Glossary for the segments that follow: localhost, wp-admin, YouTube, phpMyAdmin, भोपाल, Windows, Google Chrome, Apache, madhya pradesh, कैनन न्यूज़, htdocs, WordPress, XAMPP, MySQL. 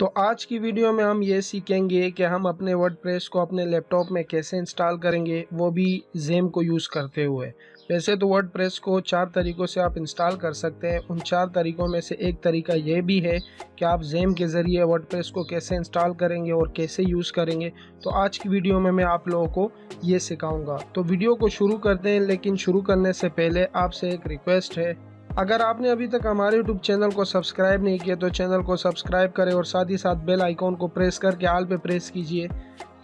तो आज की वीडियो में हम ये सीखेंगे कि हम अपने वर्डप्रेस को अपने लैपटॉप में कैसे इंस्टॉल करेंगे, वो भी XAMPP को यूज़ करते हुए। वैसे तो वर्डप्रेस को 4 तरीक़ों से आप इंस्टॉल कर सकते हैं। उन 4 तरीक़ों में से एक तरीका ये भी है कि आप XAMPP के ज़रिए वर्डप्रेस को कैसे इंस्टॉल करेंगे और कैसे यूज़ करेंगे। तो आज की वीडियो में मैं आप लोगों को ये सिखाऊंगा। तो वीडियो को शुरू करते हैं, लेकिन शुरू करने से पहले आपसे एक रिक्वेस्ट है, अगर आपने अभी तक हमारे यूट्यूब चैनल को सब्सक्राइब नहीं किया तो चैनल को सब्सक्राइब करें और साथ ही साथ बेल आइकॉन को प्रेस करके ऑल पे प्रेस कीजिए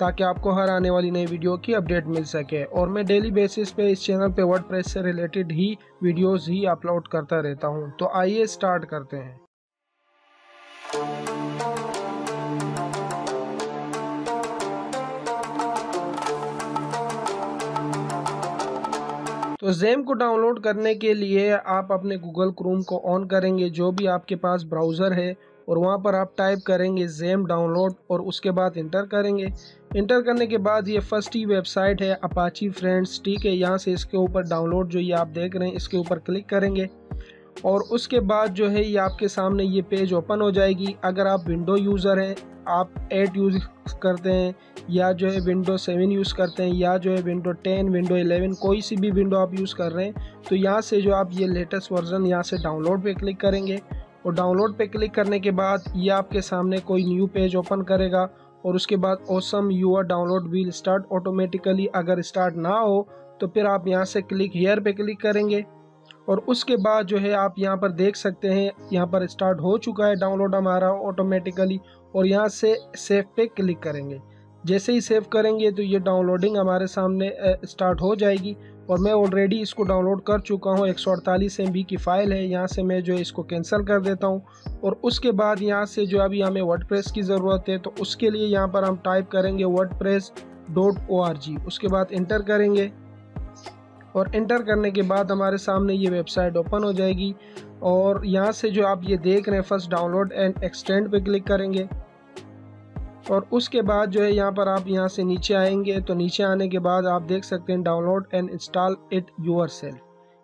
ताकि आपको हर आने वाली नई वीडियो की अपडेट मिल सके। और मैं डेली बेसिस पे इस चैनल पे वर्डप्रेस से रिलेटेड ही वीडियोस ही अपलोड करता रहता हूँ। तो आइए स्टार्ट करते हैं। तो XAMPP को डाउनलोड करने के लिए आप अपने गूगल क्रोम को ऑन करेंगे, जो भी आपके पास ब्राउज़र है, और वहाँ पर आप टाइप करेंगे XAMPP डाउनलोड और उसके बाद इंटर करेंगे। इंटर करने के बाद ये फर्स्ट ही वेबसाइट है Apache फ्रेंड्स, ठीक है। यहाँ से इसके ऊपर डाउनलोड जो ये आप देख रहे हैं इसके ऊपर क्लिक करेंगे और उसके बाद जो है ये आपके सामने ये पेज ओपन हो जाएगी। अगर आप विंडो यूज़र हैं, आप 8 यूज़ करते हैं या जो है विंडो 7 यूज़ करते हैं या जो है विंडो 10, विंडो 11, कोई सी भी विंडो आप यूज़ कर रहे हैं, तो यहाँ से जो आप ये लेटेस्ट वर्जन यहाँ से डाउनलोड पे क्लिक करेंगे। और डाउनलोड पे क्लिक करने के बाद ये आपके सामने कोई न्यू पेज ओपन करेगा और उसके बाद awesome your download will start automatically. अगर स्टार्ट ना हो तो फिर आप यहाँ से क्लिक हेयर पे क्लिक करेंगे और उसके बाद जो है आप यहाँ पर देख सकते हैं यहाँ पर स्टार्ट हो चुका है डाउनलोड हमारा ऑटोमेटिकली। और यहाँ से सेव पे क्लिक करेंगे। जैसे ही सेव करेंगे तो ये डाउनलोडिंग हमारे सामने स्टार्ट हो जाएगी। और मैं ऑलरेडी इसको डाउनलोड कर चुका हूँ, 148 MB की फ़ाइल है। यहाँ से मैं जो है इसको कैंसिल कर देता हूँ। और उसके बाद यहाँ से जो अभी हमें वर्डप्रेस की ज़रूरत है तो उसके लिए यहाँ पर हम टाइप करेंगे wordpress.org, उसके बाद इंटर करेंगे। और इंटर करने के बाद हमारे सामने ये वेबसाइट ओपन हो जाएगी। और यहाँ से जो आप ये देख रहे हैं फर्स्ट डाउनलोड एंड एक्सटेंड पे क्लिक करेंगे। और उसके बाद जो है यहाँ पर आप यहाँ से नीचे आएंगे। तो नीचे आने के बाद आप देख सकते हैं download and install it yourself.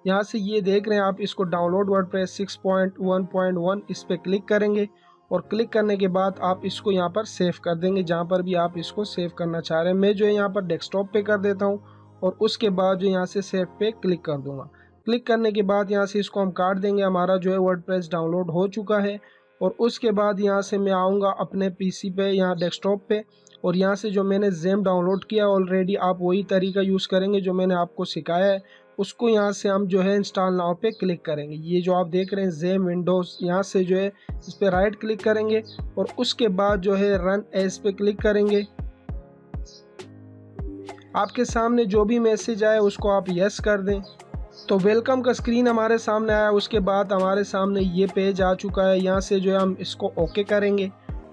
यहाँ से ये देख रहे हैं आप इसको डाउनलोड वर्डप्रेस 6.1.1 इस पर क्लिक करेंगे। और क्लिक करने के बाद आप इसको यहाँ पर सेव कर देंगे, जहाँ पर भी आप इसको सेव करना चाह रहे हैं। मैं जो है यहाँ पर डेस्कटॉप पे कर देता हूँ और उसके बाद जो यहाँ से सेव पे क्लिक कर दूंगा। क्लिक करने के बाद यहाँ से इसको हम काट देंगे। हमारा जो है वर्डप्रेस डाउनलोड हो चुका है। और उसके बाद यहाँ से मैं आऊँगा अपने पीसी पे, यहाँ डेस्कटॉप पे, और यहाँ से जो मैंने XAMPP डाउनलोड किया ऑलरेडी, आप वही तरीका यूज़ करेंगे जो मैंने आपको सिखाया है। उसको यहाँ से हम जो है इंस्टॉल नाउ पे क्लिक करेंगे। ये जो आप देख रहे हैं XAMPP विंडोज़, यहाँ से जो है इस पर राइट क्लिक करेंगे और उसके बाद जो है रन एज पे क्लिक करेंगे। आपके सामने जो भी मैसेज आए उसको आप यस कर दें। तो वेलकम का स्क्रीन हमारे सामने आया। उसके बाद हमारे सामने ये पेज आ चुका है। यहाँ से जो है हम इसको ओके करेंगे।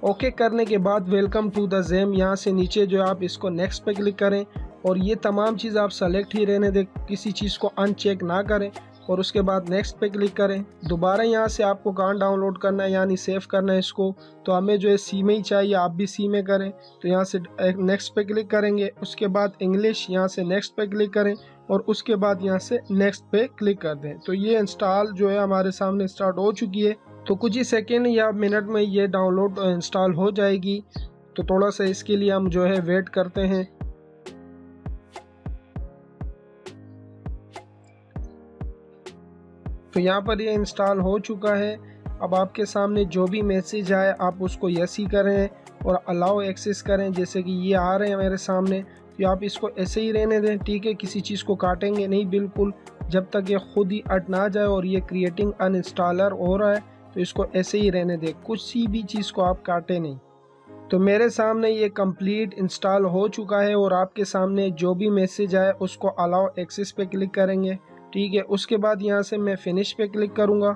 ओके करने के बाद वेलकम टू द XAMPP, यहाँ से नीचे जो आप इसको नेक्स्ट पे क्लिक करें। और ये तमाम चीज़ आप सेलेक्ट ही रहने दें, किसी चीज़ को अनचेक ना करें। और उसके बाद नेक्स्ट पे क्लिक करें। दोबारा यहाँ से आपको कहाँ डाउनलोड करना है, यानी सेव करना है इसको, तो हमें जो है सी में ही चाहिए, आप भी सी में करें। तो यहाँ से नेक्स्ट पे क्लिक करेंगे। उसके बाद इंग्लिश, यहाँ से नेक्स्ट पे क्लिक करें और उसके बाद यहाँ से नेक्स्ट पे क्लिक कर दें। तो ये इंस्टॉल जो है हमारे सामने स्टार्ट हो चुकी है। तो कुछ ही सेकेंड या मिनट में ये डाउनलोड इंस्टॉल हो जाएगी। तो थोड़ा सा इसके लिए हम जो है वेट करते हैं। तो यहाँ पर ये इंस्टॉल हो चुका है। अब आपके सामने जो भी मैसेज आए आप उसको यस ही करें और अलाउ एक्सेस करें, जैसे कि ये आ रहे हैं मेरे सामने। तो आप इसको ऐसे ही रहने दें, ठीक है। किसी चीज़ को काटेंगे नहीं बिल्कुल, जब तक ये खुद ही अट ना जाए। और ये क्रिएटिंग अन इंस्टॉलर हो रहा है तो इसको ऐसे ही रहने दें, कुछ भी चीज़ को आप काटें नहीं। तो मेरे सामने ये कंप्लीट इंस्टॉल हो चुका है। और आपके सामने जो भी मैसेज आए उसको अलाउ एक्सेस पे क्लिक करेंगे, ठीक है। उसके बाद यहाँ से मैं फिनिश पे क्लिक करूँगा।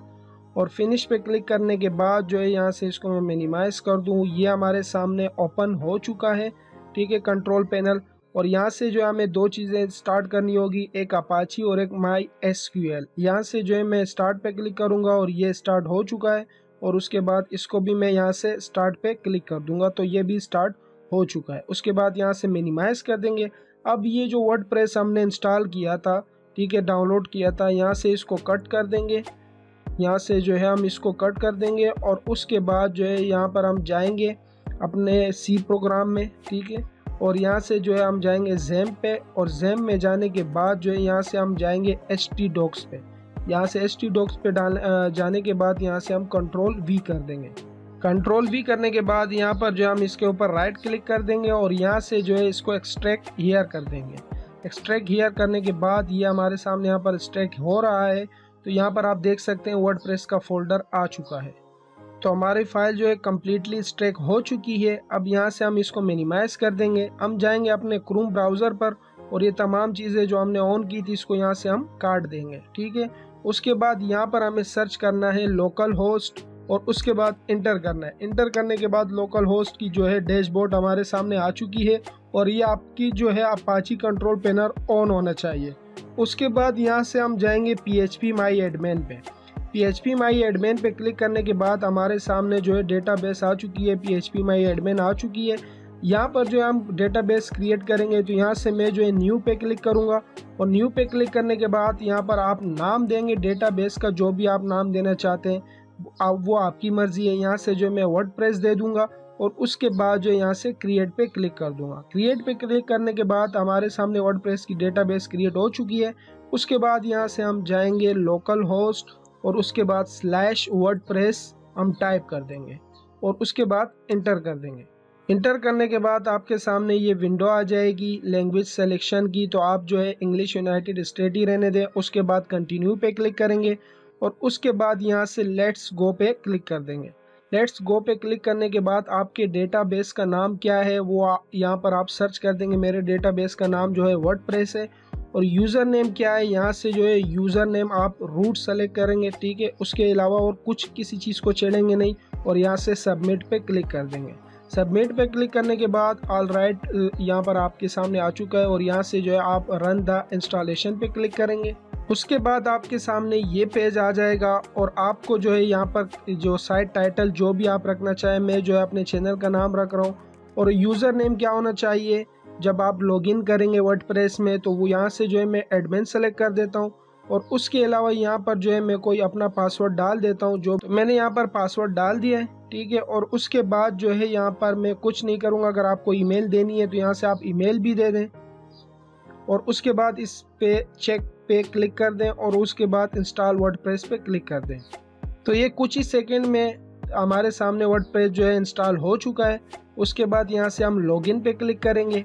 और फिनिश पे क्लिक करने के बाद जो है यहाँ से इसको मैं मिनिमाइज़ कर दूँ। ये हमारे सामने ओपन हो चुका है, ठीक है, कंट्रोल पैनल। और यहाँ से जो है हमें दो चीज़ें स्टार्ट करनी होगी, एक Apache और एक MySQL। यहाँ से जो है मैं स्टार्ट पे क्लिक करूँगा और ये स्टार्ट हो चुका है। और उसके बाद इसको भी मैं यहाँ से स्टार्ट पे क्लिक कर दूँगा, तो ये भी स्टार्ट हो चुका है। उसके बाद यहाँ से मिनिमाइज़ कर देंगे। अब ये जो वर्डप्रेस हमने इंस्टॉल किया था, ठीक है, डाउनलोड किया था, यहाँ से इसको कट कर देंगे। यहाँ से जो है हम इसको कट कर देंगे और उसके बाद जो है यहाँ पर हम जाएंगे अपने सी प्रोग्राम में, ठीक है। और यहाँ से जो है हम जाएंगे XAMPP पे, और XAMPP में जाने के बाद जो है यहाँ से हम जाएंगे htdocs पे। यहाँ से htdocs पे जाने के बाद यहाँ से हम Ctrl+V कर देंगे। Ctrl+V करने के बाद यहाँ पर जो है हम इसके ऊपर राइट क्लिक कर देंगे और यहाँ से जो है इसको एक्सट्रैक्ट हियर कर देंगे। एक्सट्रैक्ट हियर करने के बाद ये हमारे सामने यहाँ पर एक्सट्रैक्ट हो रहा है। तो यहाँ पर आप देख सकते हैं वर्डप्रेस का फोल्डर आ चुका है। तो हमारी फाइल जो है कम्प्लीटली एक्सट्रैक्ट हो चुकी है। अब यहाँ से हम इसको मिनिमाइज़ कर देंगे। हम जाएंगे अपने क्रोम ब्राउज़र पर और ये तमाम चीज़ें जो हमने ऑन की थी इसको यहाँ से हम काट देंगे, ठीक है। उसके बाद यहाँ पर हमें सर्च करना है लोकल होस्ट और उसके बाद इंटर करना है। इंटर करने के बाद लोकल होस्ट की जो है डैशबोर्ड हमारे सामने आ चुकी है और ये आपकी जो है अपाची कंट्रोल पैनल ऑन होना चाहिए। उसके बाद यहाँ से हम जाएंगे phpMyAdmin पे। phpMyAdmin पे क्लिक करने के बाद हमारे सामने जो है डेटाबेस आ चुकी है, phpMyAdmin आ चुकी है। यहाँ पर जो है हम डेटाबेस क्रिएट करेंगे। तो यहाँ से मैं जो है न्यू पे क्लिक करूँगा और न्यू पे क्लिक करने के बाद यहाँ पर आप नाम देंगे डेटाबेस का, जो भी आप नाम देना चाहते हैं वो आपकी मर्ज़ी है। यहाँ से जो मैं वर्डप्रेस दे दूँगा और उसके बाद जो यहाँ से क्रिएट पे क्लिक कर दूँगा। क्रिएट पे क्लिक करने के बाद हमारे सामने वर्डप्रेस की डेटाबेस क्रिएट हो चुकी है। उसके बाद यहाँ से हम जाएंगे लोकल होस्ट और उसके बाद /wordpress हम टाइप कर देंगे और उसके बाद इंटर कर देंगे। इंटर करने के बाद आपके सामने ये विंडो आ जाएगी लैंग्वेज सिलेक्शन की। तो आप जो है इंग्लिश यूनाइटेड स्टेट ही रहने दें। उसके बाद कंटिन्यू पे क्लिक करेंगे और उसके बाद यहाँ से लेट्स गो पे क्लिक कर देंगे। लेट्स गो पे क्लिक करने के बाद आपके डेटाबेस का नाम क्या है वो यहाँ पर आप सर्च कर देंगे। मेरे डेटाबेस का नाम जो है वर्डप्रेस है और यूज़र नेम क्या है, यहाँ से जो है यूज़र नेम आप रूट सेलेक्ट करेंगे, ठीक है। उसके अलावा और कुछ किसी चीज़ को छेड़ेंगे नहीं और यहाँ से सबमिट पे क्लिक कर देंगे। सबमिट पे क्लिक करने के बाद ऑल राइट यहाँ पर आपके सामने आ चुका है और यहाँ से जो है आप रन द इंस्टॉलेशन पे क्लिक करेंगे। उसके बाद आपके सामने ये पेज आ जाएगा और आपको जो है यहाँ पर जो साइट टाइटल जो भी आप रखना चाहें, मैं जो है अपने चैनल का नाम रख रहा हूँ। और यूज़र नेम क्या होना चाहिए जब आप लॉगिन करेंगे वर्डप्रेस में, तो वो यहाँ से जो है मैं एडमिन सेलेक्ट कर देता हूँ और उसके अलावा यहाँ पर जो है मैं कोई अपना पासवर्ड डाल देता हूँ। जो मैंने यहाँ पर पासवर्ड डाल दिया है, ठीक है। और उसके बाद जो है यहाँ पर मैं कुछ नहीं करूँगा। अगर आपको ईमेल देनी है तो यहाँ से आप ईमेल भी दे दें और उसके बाद इस पे चेक पे क्लिक कर दें और उसके बाद इंस्टॉल वर्डप्रेस पे क्लिक कर दें। तो ये कुछ ही सेकेंड में हमारे सामने वर्डप्रेस जो है इंस्टॉल हो चुका है। उसके बाद यहाँ से हम लॉगिन पे क्लिक करेंगे।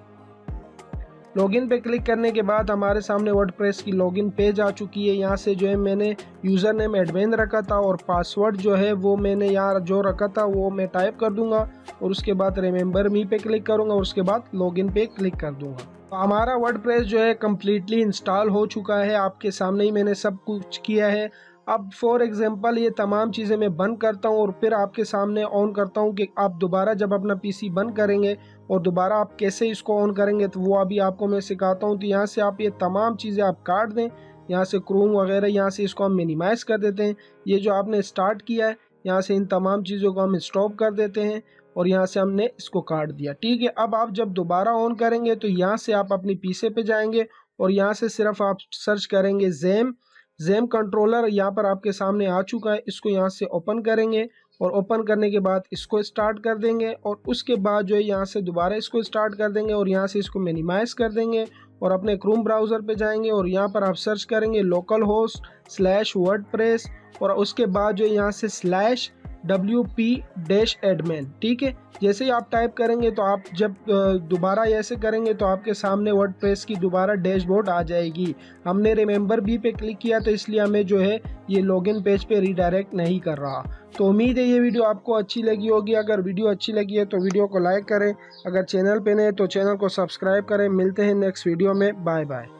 लॉगिन पे क्लिक करने के बाद हमारे सामने वर्डप्रेस की लॉगिन पेज आ चुकी है। यहाँ से जो है मैंने यूज़र नेम एडमिन रखा था और पासवर्ड जो है वो मैंने यहाँ जो रखा था वो मैं टाइप कर दूंगा और उसके बाद रिमेंबर मी पे क्लिक करूंगा और उसके बाद लॉगिन पे क्लिक कर दूंगा। तो हमारा वर्डप्रेस जो है कम्प्लीटली इंस्टॉल हो चुका है। आपके सामने ही मैंने सब कुछ किया है। अब फॉर एग्जांपल ये तमाम चीज़ें मैं बंद करता हूँ और फिर आपके सामने ऑन करता हूँ कि आप दोबारा जब अपना पीसी बंद करेंगे और दोबारा आप कैसे इसको ऑन करेंगे, तो वो अभी आपको मैं सिखाता हूँ। तो यहाँ से आप ये तमाम चीज़ें आप काट दें, यहाँ से क्रोम वगैरह, यहाँ से इसको हम मिनिमाइज़ कर देते हैं। ये जो आपने स्टार्ट किया है यहाँ से इन तमाम चीज़ों को हम स्टॉप कर देते हैं और यहाँ से हमने इसको काट दिया, ठीक है। अब आप जब दोबारा ऑन करेंगे तो यहाँ से आप अपने पीसी पे जाएंगे और यहाँ से सिर्फ आप सर्च करेंगे XAMPP कंट्रोलर। यहाँ पर आपके सामने आ चुका है, इसको यहाँ से ओपन करेंगे और ओपन करने के बाद इसको स्टार्ट कर देंगे और उसके बाद जो है यहाँ से दोबारा इसको स्टार्ट कर देंगे और यहाँ से इसको मिनिमाइज़ कर देंगे और अपने क्रोम ब्राउज़र पे जाएंगे और यहाँ पर आप सर्च करेंगे localhost /wordpress और उसके बाद जो है यहाँ से /wp-admin, ठीक है। जैसे ही आप टाइप करेंगे तो आप जब दोबारा ऐसे करेंगे तो आपके सामने वर्डप्रेस की दोबारा डैशबोर्ड आ जाएगी। हमने रिमेंबर भी पे क्लिक किया तो इसलिए हमें जो है ये लॉगिन पेज पे रीडायरेक्ट नहीं कर रहा। तो उम्मीद है ये वीडियो आपको अच्छी लगी होगी। अगर वीडियो अच्छी लगी है तो वीडियो को लाइक करें। अगर चैनल पे नए तो चैनल को सब्सक्राइब करें। मिलते हैं नेक्स्ट वीडियो में। Bye bye.